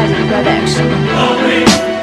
Advertising Production.